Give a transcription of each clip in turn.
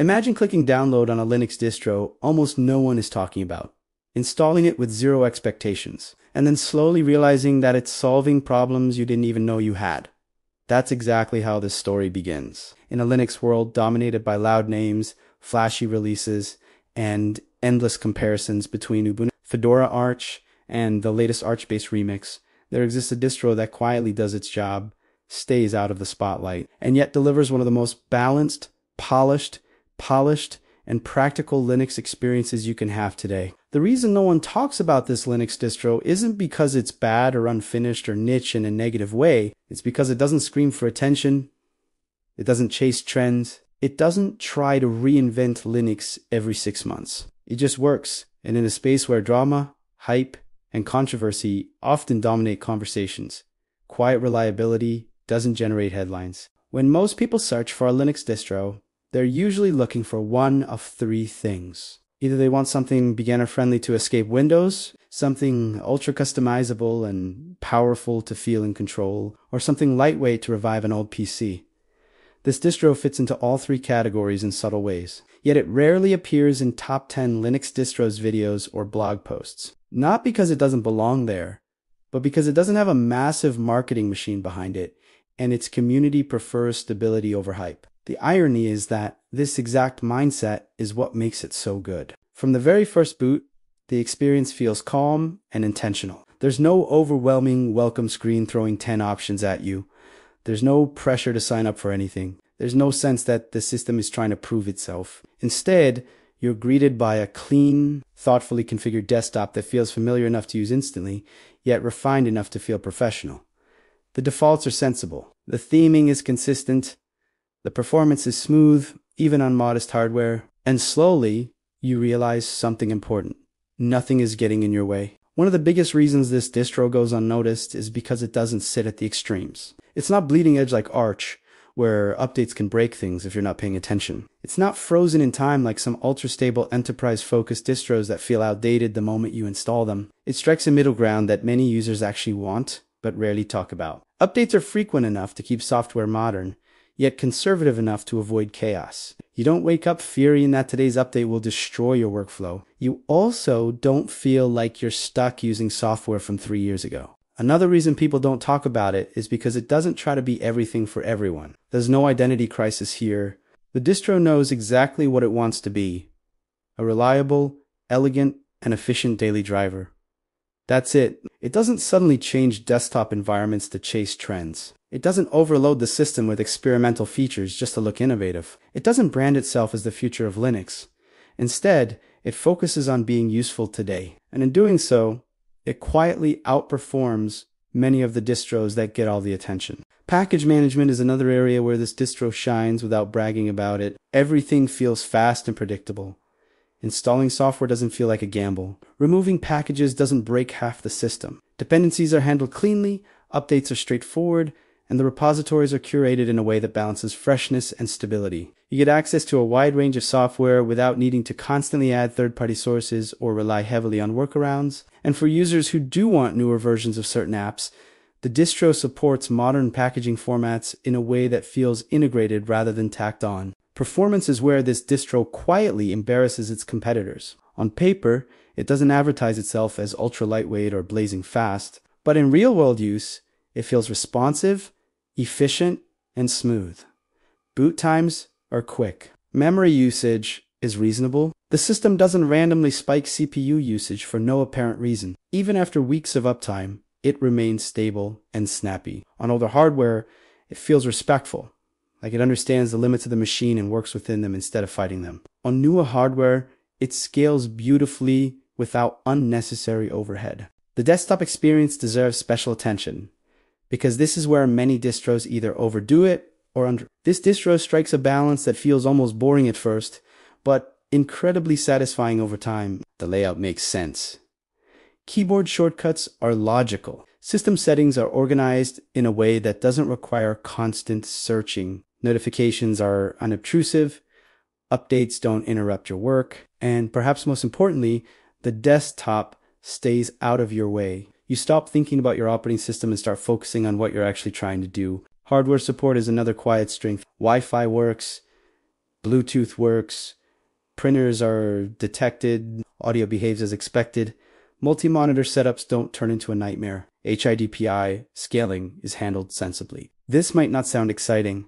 Imagine clicking download on a Linux distro almost no one is talking about, installing it with zero expectations, and then slowly realizing that it's solving problems you didn't even know you had. That's exactly how this story begins. In a Linux world dominated by loud names, flashy releases, and endless comparisons between Ubuntu, Fedora Arch, and the latest Arch-based Remix, there exists a distro that quietly does its job, stays out of the spotlight, and yet delivers one of the most balanced, polished, and practical Linux experiences you can have today. The reason no one talks about this Linux distro isn't because it's bad or unfinished or niche in a negative way. It's because it doesn't scream for attention, it doesn't chase trends, it doesn't try to reinvent Linux every 6 months. It just works, and in a space where drama, hype, and controversy often dominate conversations, quiet reliability doesn't generate headlines. When most people search for a Linux distro, they're usually looking for one of three things. Either they want something beginner-friendly to escape Windows, something ultra-customizable and powerful to feel in control, or something lightweight to revive an old PC. This distro fits into all three categories in subtle ways, yet it rarely appears in top 10 Linux distros videos or blog posts. Not because it doesn't belong there, but because it doesn't have a massive marketing machine behind it, and its community prefers stability over hype. The irony is that this exact mindset is what makes it so good. From the very first boot, the experience feels calm and intentional. There's no overwhelming welcome screen throwing 10 options at you. There's no pressure to sign up for anything. There's no sense that the system is trying to prove itself. Instead, you're greeted by a clean, thoughtfully configured desktop that feels familiar enough to use instantly, yet refined enough to feel professional. The defaults are sensible. The theming is consistent. The performance is smooth, even on modest hardware, and slowly, you realize something important. Nothing is getting in your way. One of the biggest reasons this distro goes unnoticed is because it doesn't sit at the extremes. It's not bleeding edge like Arch, where updates can break things if you're not paying attention. It's not frozen in time like some ultra-stable enterprise-focused distros that feel outdated the moment you install them. It strikes a middle ground that many users actually want, but rarely talk about. Updates are frequent enough to keep software modern, yet conservative enough to avoid chaos. You don't wake up fearing that today's update will destroy your workflow. You also don't feel like you're stuck using software from 3 years ago. Another reason people don't talk about it is because it doesn't try to be everything for everyone. There's no identity crisis here. The distro knows exactly what it wants to be: a reliable, elegant, and efficient daily driver. That's it. It doesn't suddenly change desktop environments to chase trends. It doesn't overload the system with experimental features just to look innovative. It doesn't brand itself as the future of Linux. Instead, it focuses on being useful today. And in doing so, it quietly outperforms many of the distros that get all the attention. Package management is another area where this distro shines without bragging about it. Everything feels fast and predictable. Installing software doesn't feel like a gamble. Removing packages doesn't break half the system. Dependencies are handled cleanly, updates are straightforward, and the repositories are curated in a way that balances freshness and stability. You get access to a wide range of software without needing to constantly add third-party sources or rely heavily on workarounds. And for users who do want newer versions of certain apps, the distro supports modern packaging formats in a way that feels integrated rather than tacked on. Performance is where this distro quietly embarrasses its competitors. On paper, it doesn't advertise itself as ultra-lightweight or blazing fast, but in real-world use, it feels responsive, efficient, and smooth. Boot times are quick. Memory usage is reasonable. The system doesn't randomly spike CPU usage for no apparent reason. Even after weeks of uptime, it remains stable and snappy. On older hardware, it feels respectful, like it understands the limits of the machine and works within them instead of fighting them. On newer hardware, it scales beautifully without unnecessary overhead. The desktop experience deserves special attention, because this is where many distros either overdo it or under. This distro strikes a balance that feels almost boring at first, but incredibly satisfying over time. The layout makes sense. Keyboard shortcuts are logical. System settings are organized in a way that doesn't require constant searching. Notifications are unobtrusive, updates don't interrupt your work, and perhaps most importantly, the desktop stays out of your way. You stop thinking about your operating system and start focusing on what you're actually trying to do. Hardware support is another quiet strength. Wi-Fi works, Bluetooth works, printers are detected, audio behaves as expected, multi-monitor setups don't turn into a nightmare, HIDPI scaling is handled sensibly. This might not sound exciting,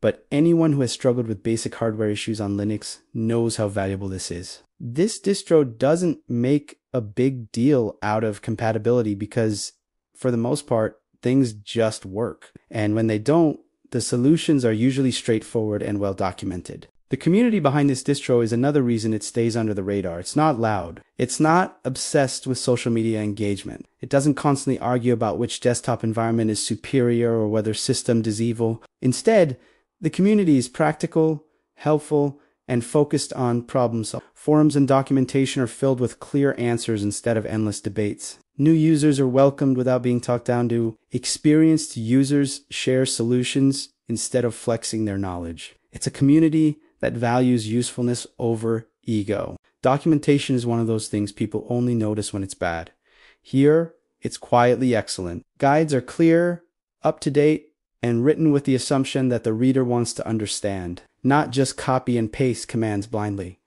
but anyone who has struggled with basic hardware issues on Linux knows how valuable this is. This distro doesn't make a big deal out of compatibility because, for the most part, things just work. And when they don't, the solutions are usually straightforward and well-documented. The community behind this distro is another reason it stays under the radar. It's not loud. It's not obsessed with social media engagement. It doesn't constantly argue about which desktop environment is superior or whether systemd is evil. Instead, the community is practical, helpful, and focused on problem solving. Forums and documentation are filled with clear answers instead of endless debates. New users are welcomed without being talked down to. Experienced users share solutions instead of flexing their knowledge. It's a community that values usefulness over ego. Documentation is one of those things people only notice when it's bad. Here, it's quietly excellent. Guides are clear, up-to-date, and written with the assumption that the reader wants to understand, not just copy and paste commands blindly.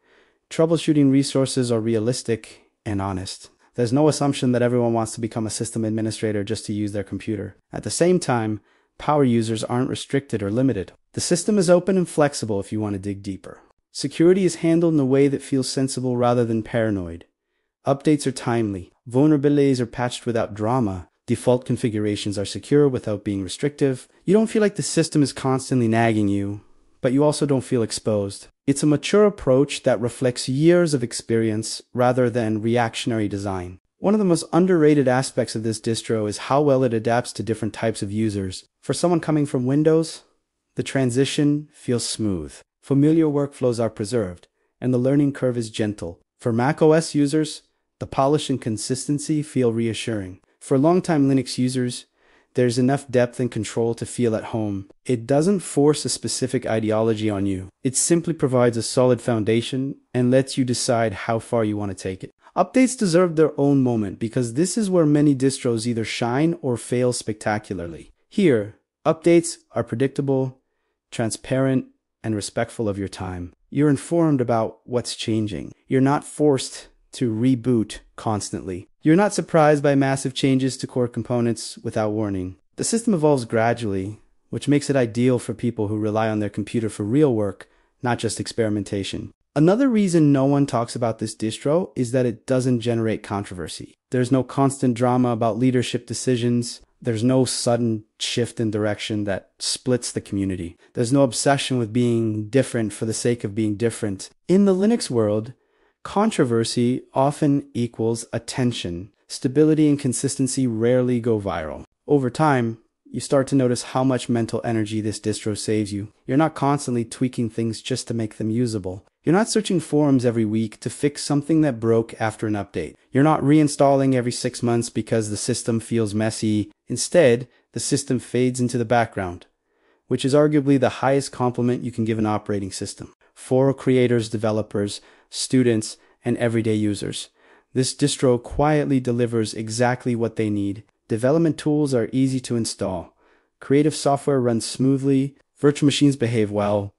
Troubleshooting resources are realistic and honest. There's no assumption that everyone wants to become a system administrator just to use their computer. At the same time, power users aren't restricted or limited. The system is open and flexible if you want to dig deeper. Security is handled in a way that feels sensible rather than paranoid. Updates are timely. Vulnerabilities are patched without drama. Default configurations are secure without being restrictive. You don't feel like the system is constantly nagging you, but you also don't feel exposed. It's a mature approach that reflects years of experience rather than reactionary design. One of the most underrated aspects of this distro is how well it adapts to different types of users. For someone coming from Windows, the transition feels smooth. Familiar workflows are preserved, and the learning curve is gentle. For macOS users, the polish and consistency feel reassuring. For longtime Linux users, there's enough depth and control to feel at home. It doesn't force a specific ideology on you. It simply provides a solid foundation and lets you decide how far you want to take it. Updates deserve their own moment because this is where many distros either shine or fail spectacularly. Here, updates are predictable, transparent, and respectful of your time. You're informed about what's changing. You're not forced to reboot constantly. You're not surprised by massive changes to core components without warning. The system evolves gradually, which makes it ideal for people who rely on their computer for real work, not just experimentation. Another reason no one talks about this distro is that it doesn't generate controversy. There's no constant drama about leadership decisions. There's no sudden shift in direction that splits the community. There's no obsession with being different for the sake of being different. In the Linux world, controversy often equals attention. Stability and consistency rarely go viral. Over time, you start to notice how much mental energy this distro saves you. You're not constantly tweaking things just to make them usable. You're not searching forums every week to fix something that broke after an update. You're not reinstalling every 6 months because the system feels messy. Instead, the system fades into the background, which is arguably the highest compliment you can give an operating system. For creators, developers, students, and everyday users, this distro quietly delivers exactly what they need. Development tools are easy to install. Creative software runs smoothly. Virtual machines behave well.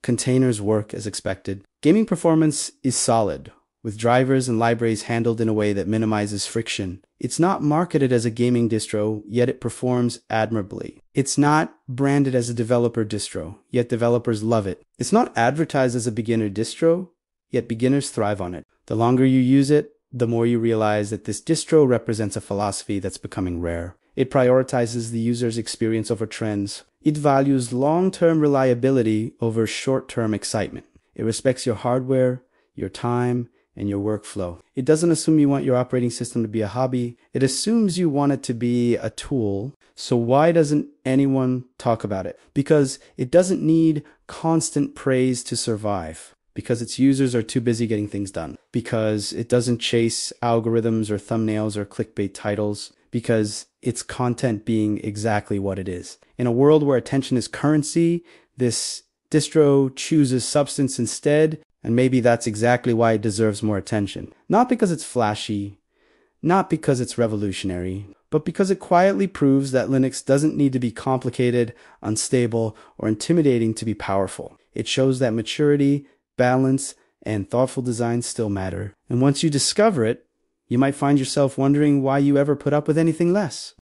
Containers work as expected. Gaming performance is solid, with drivers and libraries handled in a way that minimizes friction. It's not marketed as a gaming distro, yet it performs admirably. It's not branded as a developer distro, yet developers love it. It's not advertised as a beginner distro, yet beginners thrive on it. The longer you use it, the more you realize that this distro represents a philosophy that's becoming rare. It prioritizes the user's experience over trends. It values long-term reliability over short-term excitement. It respects your hardware, your time, and your workflow. It doesn't assume you want your operating system to be a hobby. It assumes you want it to be a tool. So why doesn't anyone talk about it? Because it doesn't need constant praise to survive. Because its users are too busy getting things done. Because it doesn't chase algorithms or thumbnails or clickbait titles. Because it's content being exactly what it is. In a world where attention is currency, this distro chooses substance instead, and maybe that's exactly why it deserves more attention. Not because it's flashy, not because it's revolutionary, but because it quietly proves that Linux doesn't need to be complicated, unstable, or intimidating to be powerful. It shows that maturity, balance, and thoughtful design still matter. And once you discover it, you might find yourself wondering why you ever put up with anything less.